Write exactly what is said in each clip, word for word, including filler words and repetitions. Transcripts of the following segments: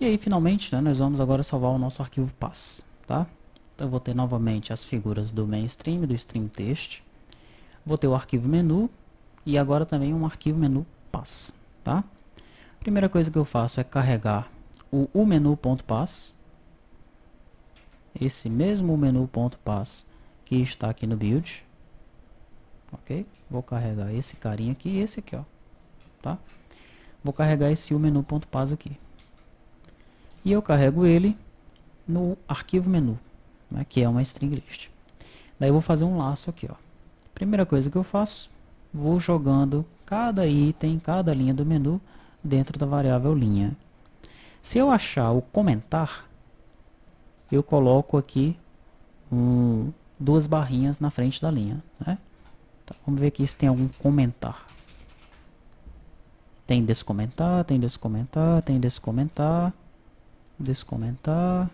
E aí finalmente, né, nós vamos agora salvar o nosso arquivo pass, tá? Então eu vou ter novamente as figuras do mainstream, do stream text, vou ter o arquivo menu e agora também um arquivo menu pass, tá? A primeira coisa que eu faço é carregar o umenu.pass, esse mesmo menu.pass que está aqui no build, ok? Vou carregar esse carinha aqui e esse aqui, ó, tá? Vou carregar esse umenu.pass aqui. E eu carrego ele no arquivo menu, né, que é uma string list. Daí eu vou fazer um laço aqui, ó. Primeira coisa que eu faço, vou jogando cada item, cada linha do menu dentro da variável linha. Se eu achar o comentar, eu coloco aqui um, duas barrinhas na frente da linha, né? Tá, vamos ver aqui se tem algum comentar. Tem descomentar, tem descomentar, tem descomentar. Descomentar.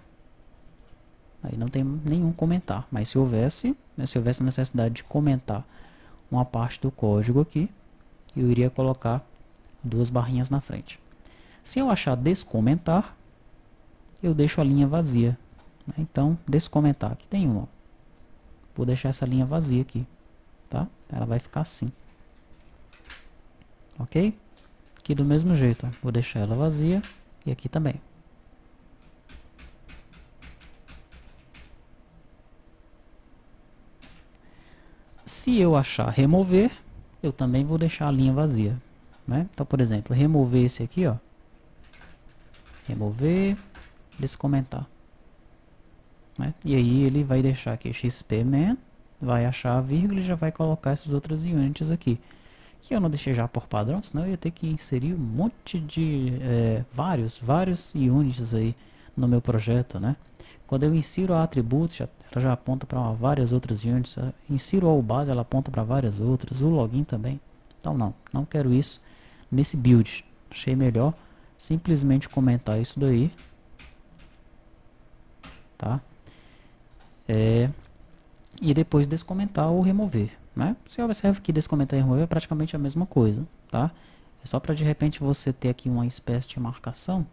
Aí não tem nenhum comentar, mas se houvesse, né, se houvesse necessidade de comentar uma parte do código aqui, eu iria colocar duas barrinhas na frente. Se eu achar descomentar, eu deixo a linha vazia, né? Então descomentar, aqui tem uma, vou deixar essa linha vazia aqui, tá? Ela vai ficar assim, ok? Aqui do mesmo jeito, ó, vou deixar ela vazia e aqui também. Se eu achar remover, eu também vou deixar a linha vazia, né? Então, por exemplo, remover esse aqui, ó. Remover, descomentar, né? E aí ele vai deixar aqui xpman, vai achar a vírgula e já vai colocar essas outras unidades aqui. Que eu não deixei já por padrão, senão eu ia ter que inserir um monte de é, vários, vários units aí no meu projeto, né? Quando eu insiro a atributo, já, ela já aponta para várias outras units. Insiro ao base, ela aponta para várias outras. O login também. Então não, não quero isso nesse build. Achei melhor simplesmente comentar isso daí, tá? É, e depois descomentar ou remover, né? Você observa que descomentar e remover é praticamente a mesma coisa, tá? É só para de repente você ter aqui uma espécie de marcação,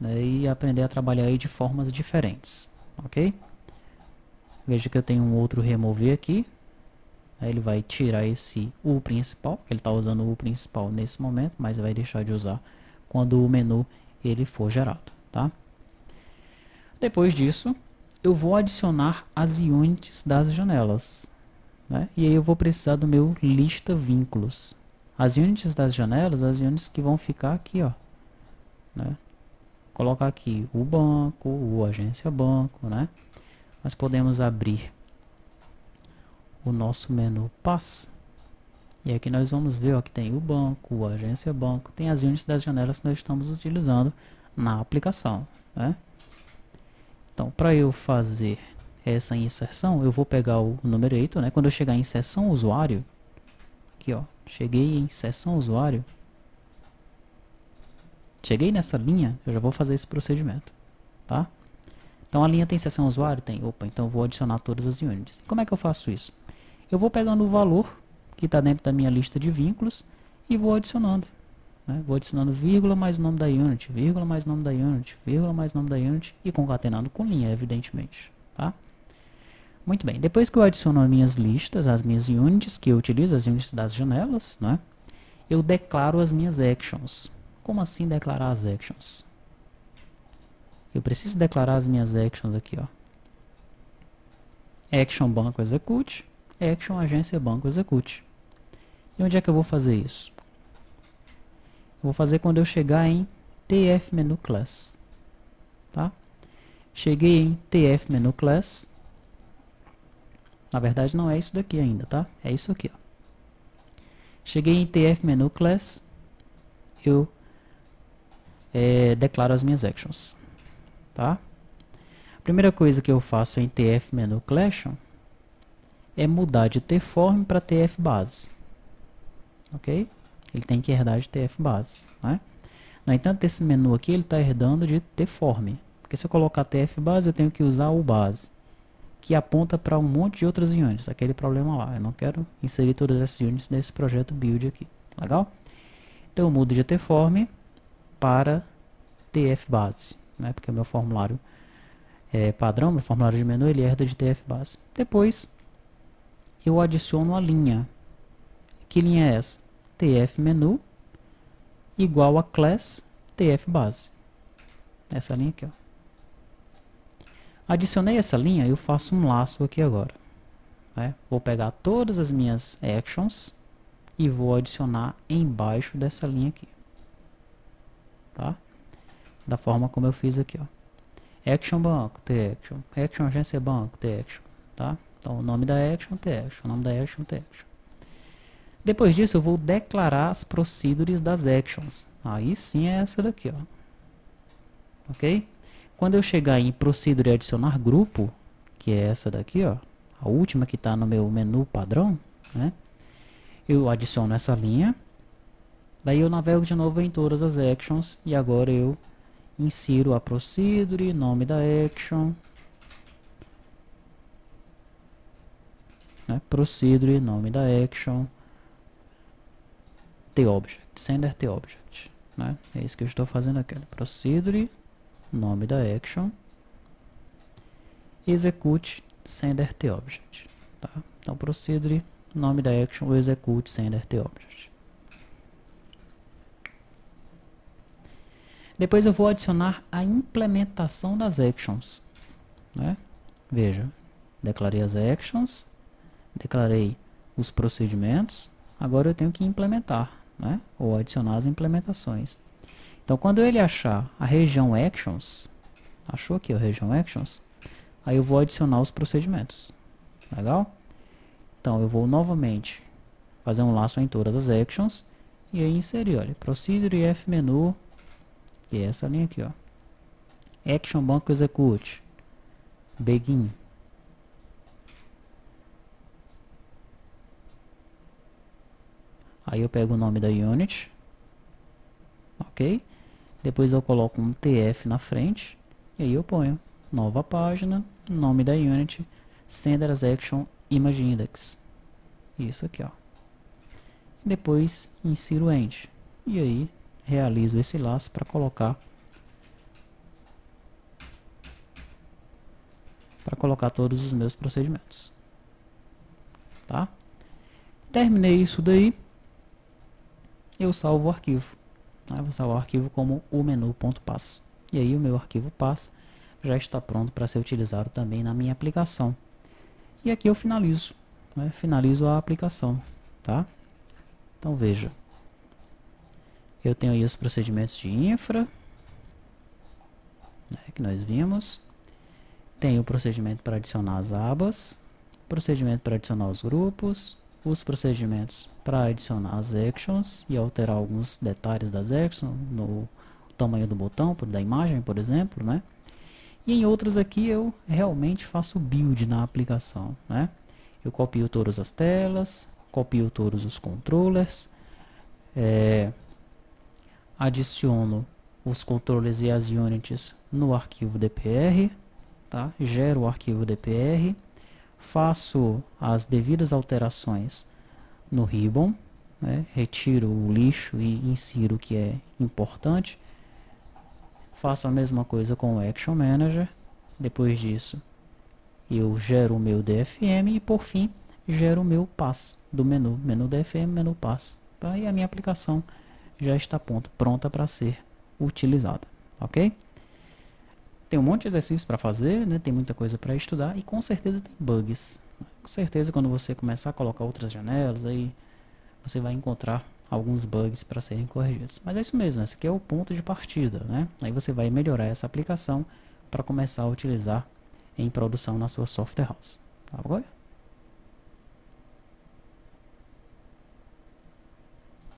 né, e aprender a trabalhar aí de formas diferentes, ok? Veja que eu tenho um outro remover aqui, aí ele vai tirar esse U principal, ele está usando o U principal nesse momento, mas vai deixar de usar quando o menu ele for gerado, tá? Depois disso, eu vou adicionar as units das janelas, né? E aí eu vou precisar do meu lista vínculos. As units das janelas, as units que vão ficar aqui, ó, né? Colocar aqui o banco, o agência banco, né? Nós podemos abrir o nosso menu pass. E aqui nós vamos ver, ó, que tem o banco, o agência banco, tem as unidades das janelas que nós estamos utilizando na aplicação, né? Então, para eu fazer essa inserção, eu vou pegar o numerator, né? Quando eu chegar em seção usuário, aqui, ó, cheguei em seção usuário, cheguei nessa linha, eu já vou fazer esse procedimento, tá? Então a linha tem seção usuário? Tem. Opa, então eu vou adicionar todas as unidades. Como é que eu faço isso? Eu vou pegando o valor que está dentro da minha lista de vínculos e vou adicionando, né? Vou adicionando vírgula mais o nome da unit, vírgula mais o nome da unit, vírgula mais o nome da unit e concatenando com linha, evidentemente, tá? Muito bem, depois que eu adiciono as minhas listas, as minhas units que eu utilizo, as units das janelas, né? Eu declaro as minhas actions. Como assim declarar as actions? Eu preciso declarar as minhas actions aqui, ó. Action banco execute, action agência banco execute. E onde é que eu vou fazer isso? Eu vou fazer quando eu chegar em tfmenu class, tá? Cheguei em tfmenu class. Na verdade não é isso daqui ainda, tá? É isso aqui, ó. Cheguei em tfmenu class, eu É, declaro as minhas actions, tá? A primeira coisa que eu faço em tfMenuClassIon é mudar de tform para tfBase, ok? Ele tem que herdar de tfBase, né? No entanto, esse menu aqui ele está herdando de tform, porque se eu colocar tfBase eu tenho que usar o base, que aponta para um monte de outras unidades, aquele problema lá. Eu não quero inserir todas essas unidades nesse projeto build aqui, legal? Então eu mudo de tform para T F base, né? Porque o meu formulário é padrão, meu formulário de menu, ele herda de T F base. Depois eu adiciono a linha. Que linha é essa? T F menu igual a class T F base. Essa linha aqui, ó. Adicionei essa linha, eu faço um laço aqui agora, né? Vou pegar todas as minhas actions e vou adicionar embaixo dessa linha aqui, tá? Da forma como eu fiz aqui, ó. Action banco, T action, action agência banco, T action, tá? Então o nome da action, T action, o nome da action, T action. Depois disso eu vou declarar as procedures das actions. Aí sim é essa daqui, ó. Ok? Quando eu chegar em procedure adicionar grupo, que é essa daqui, ó, a última que está no meu menu padrão, né? Eu adiciono essa linha, daí eu navego de novo em todas as actions e agora eu insiro a procedure, nome da action, né? Procedure, nome da action, T object, sender T object, né? É isso que eu estou fazendo aqui, procedure, nome da action, execute, sender T object, tá? Então procedure, nome da action, execute, sender T object. Depois eu vou adicionar a implementação das actions, né? Veja, declarei as actions, declarei os procedimentos, agora eu tenho que implementar, né? Ou adicionar as implementações. Então quando ele achar a região actions, achou aqui a região actions, aí eu vou adicionar os procedimentos, legal? Então eu vou novamente fazer um laço em todas as actions e aí inserir, olha, procedure F menu, que é essa linha aqui, ó, action banco execute, begin, aí eu pego o nome da unit, ok? Depois eu coloco um T F na frente e aí eu ponho nova página, nome da unit, sender as action, image index, isso aqui, ó. Depois insiro end e aí realizo esse laço para colocar para colocar todos os meus procedimentos, tá? Terminei isso daí, eu salvo o arquivo. Eu vou salvar o arquivo como o menu.pass. E aí o meu arquivo pass já está pronto para ser utilizado também na minha aplicação. E aqui eu finalizo, né? Finalizo a aplicação, tá? Então veja, eu tenho aí os procedimentos de infra, né, que nós vimos. Tenho o procedimento para adicionar as abas, procedimento para adicionar os grupos, os procedimentos para adicionar as actions e alterar alguns detalhes das actions, no tamanho do botão, da imagem, por exemplo, né? E em outras aqui eu realmente faço build na aplicação, né? Eu copio todas as telas, copio todos os controllers, é, adiciono os controllers e as units no arquivo D P R, tá? Gero o arquivo D P R, faço as devidas alterações no ribbon, né? Retiro o lixo e insiro o que é importante, faço a mesma coisa com o Action Manager, depois disso eu gero o meu D F M e por fim gero o meu pass do menu, menu D F M, menu pass, tá? E a minha aplicação já está pronta para ser utilizada, ok? Tem um monte de exercícios para fazer, né? Tem muita coisa para estudar e com certeza tem bugs. Com certeza quando você começar a colocar outras janelas, aí você vai encontrar alguns bugs para serem corrigidos. Mas é isso mesmo, esse aqui é o ponto de partida, né? Aí você vai melhorar essa aplicação para começar a utilizar em produção na sua software house. Tá bom?